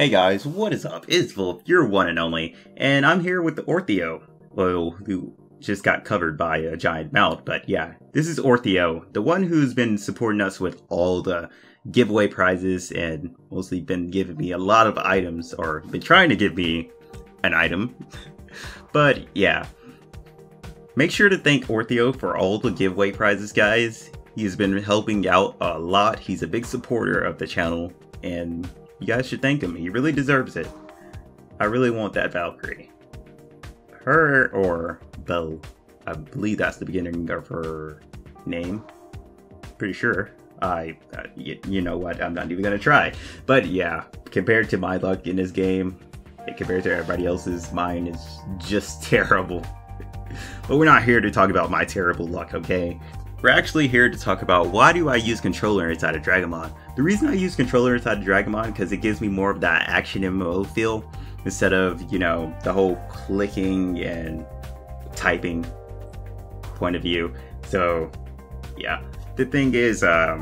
Hey guys, what is up? It's Volf, your one and only, and I'm here with the Ortheo, who just got covered by a giant mount, but yeah, this is Ortheo, the one who's been supporting us with all the giveaway prizes and mostly been giving me a lot of items, or been trying to give me an item, but yeah. Make sure to thank Ortheo for all the giveaway prizes, guys. He's been helping out a lot. He's a big supporter of the channel, and you guys should thank him. He really deserves it. I really want that Valkyrie. Her, or Belle. I believe that's the beginning of her name. Pretty sure. You know what, I'm not even gonna try. But yeah, compared to my luck in this game, and compared to everybody else's, mine is just terrible. But we're not here to talk about my terrible luck, okay? We're actually here to talk about why do I use controller inside of Dragomon. The reason I use controller inside of Dragomon because it gives me more of that action MMO feel instead of, you know, the whole clicking and typing point of view. So yeah, the thing is, when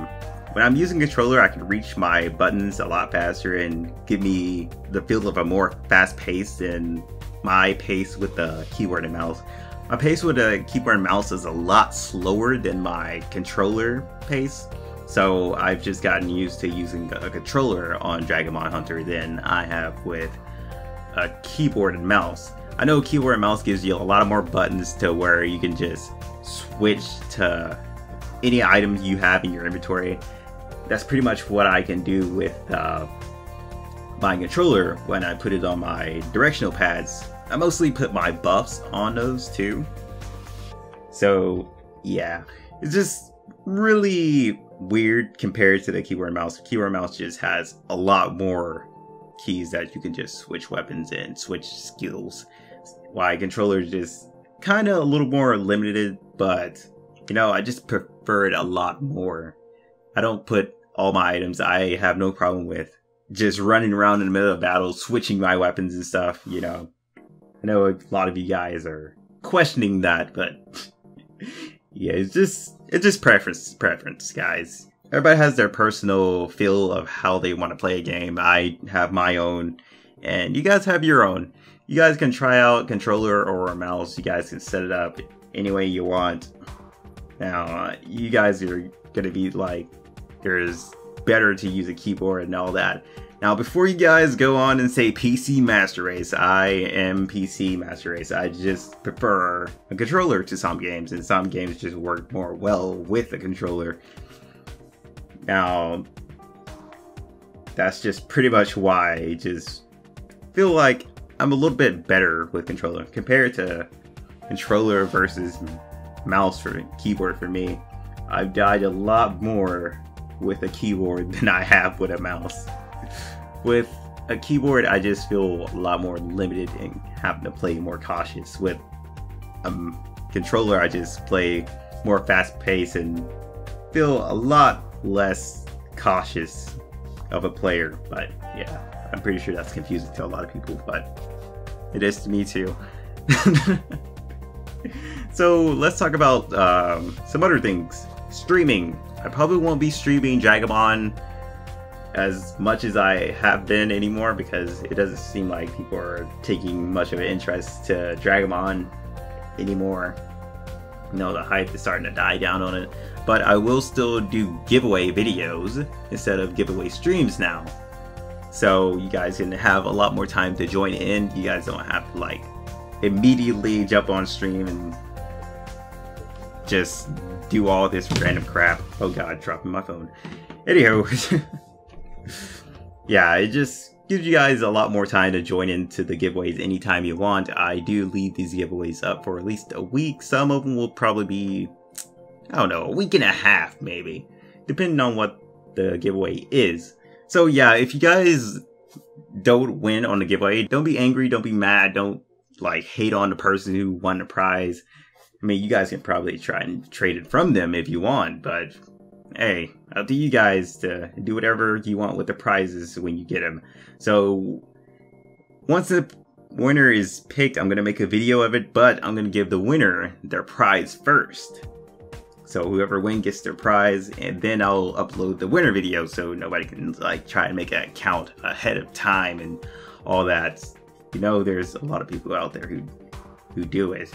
I'm using controller, I can reach my buttons a lot faster and give me the feel of a more fast pace than my pace with the keyboard and mouse. My pace with a keyboard and mouse is a lot slower than my controller pace, so I've just gotten used to using a controller on Dragomon Hunter than I have with a keyboard and mouse. I know keyboard and mouse gives you a lot more buttons to where you can just switch to any item you have in your inventory. That's pretty much what I can do with my controller when I put it on my directional pads. I mostly put my buffs on those too. So yeah, it's just really weird compared to the keyboard and mouse. Keyboard and mouse just has a lot more keys that you can just switch weapons and switch skills. Why controller is just kind of a little more limited, but you know, I just prefer it a lot more. I don't put all my items. I have no problem with just running around in the middle of battle, switching my weapons and stuff, you know. I know a lot of you guys are questioning that, but yeah, it's just preference, guys. Everybody has their personal feel of how they want to play a game. I have my own, and you guys have your own. You guys can try out controller or a mouse. You guys can set it up any way you want. Now, you guys are gonna be like, there's better to use a keyboard and all that. Now, before you guys go on and say PC Master Race, I am PC Master Race. I just prefer a controller to some games, and some games just work more well with a controller. Now, that's just pretty much why I just feel like I'm a little bit better with controller compared to controller versus mouse for keyboard for me. I've died a lot more with a keyboard than I have with a mouse. With a keyboard, I just feel a lot more limited and having to play more cautious. With a controller, I just play more fast paced and feel a lot less cautious of a player. But yeah, I'm pretty sure that's confusing to a lot of people, but it is to me too. So let's talk about some other things. Streaming. I probably won't be streaming Dragomon as much as I have been anymore because it doesn't seem like people are taking much of an interest to Dragomon anymore. You know, the hype is starting to die down on it. But I will still do giveaway videos instead of giveaway streams now. So you guys can have a lot more time to join in. You guys don't have to like immediately jump on stream and just do all this random crap. Oh god, dropping my phone. Anywho. Yeah, it just gives you guys a lot more time to join into the giveaways anytime you want. I do leave these giveaways up for at least a week. Some of them will probably be, I don't know, a week and a half maybe, depending on what the giveaway is. So yeah, if you guys don't win on the giveaway, don't be angry, don't be mad, don't like hate on the person who won the prize. I mean, you guys can probably try and trade it from them if you want, but hey, up to you guys to do whatever you want with the prizes when you get them. So once the winner is picked, I'm going to make a video of it, but I'm going to give the winner their prize first. So whoever wins gets their prize, and then I'll upload the winner video so nobody can like try and make an account ahead of time and all that. You know, there's a lot of people out there who do it,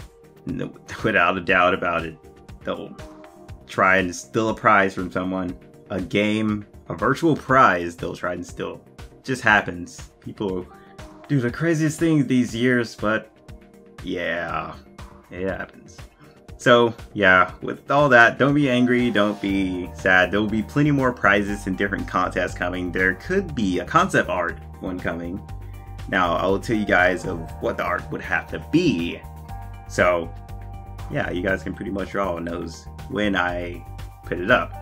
no, without a doubt about it. They'll try and steal a prize from someone, a game, a virtual prize they'll try and steal. It just happens. People do the craziest things these years, but yeah, it happens. So yeah, with all that, don't be angry, don't be sad. There will be plenty more prizes and different contests coming. There could be a concept art one coming. Now I will tell you guys of what the art would have to be. So yeah, you guys can pretty much all know when I put it up.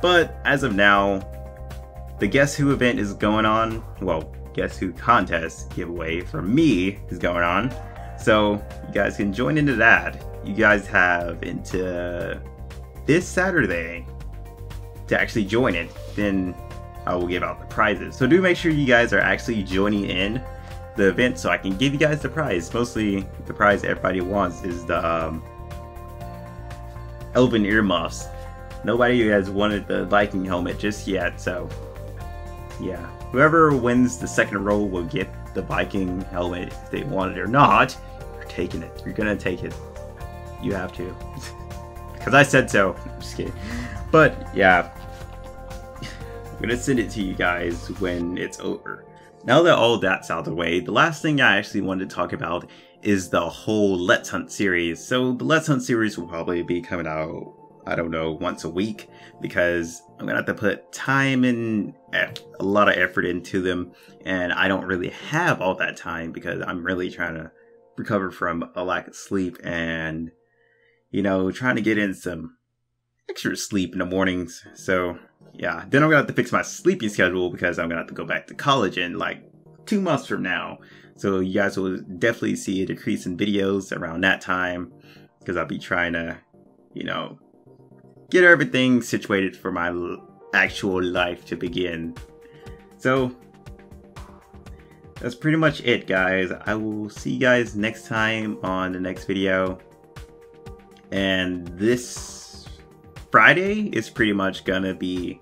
But as of now, the Guess Who event is going on. Well, Guess Who contest giveaway for me is going on. So you guys can join into that. You guys have into this Saturday to actually join it, then I will give out the prizes. So do make sure you guys are actually joining in the event so I can give you guys the prize. Mostly the prize everybody wants is the elven earmuffs. Nobody has wanted the Viking helmet just yet, so yeah. Whoever wins the second row will get the Viking helmet if they want it or not. You're taking it. You're gonna take it. You have to, because I said so. I'm just kidding. But yeah, I'm gonna send it to you guys when it's over. Now that all that's out of the way, the last thing I actually wanted to talk about is the whole Let's Hunt series. So the Let's Hunt series will probably be coming out, I don't know, once a week, because I'm gonna have to put time and a lot of effort into them, and I don't really have all that time because I'm really trying to recover from a lack of sleep and, you know, trying to get in some extra sleep in the mornings. So yeah, then I'm gonna have to fix my sleeping schedule because I'm gonna have to go back to college in like 2 months from now. So you guys will definitely see a decrease in videos around that time because I'll be trying to, you know, get everything situated for my actual life to begin. So that's pretty much it, guys. I will see you guys next time on the next video. And this Friday is pretty much gonna be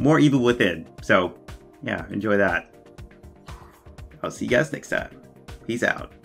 more Evil Within. So yeah, enjoy that. I'll see you guys next time. Peace out.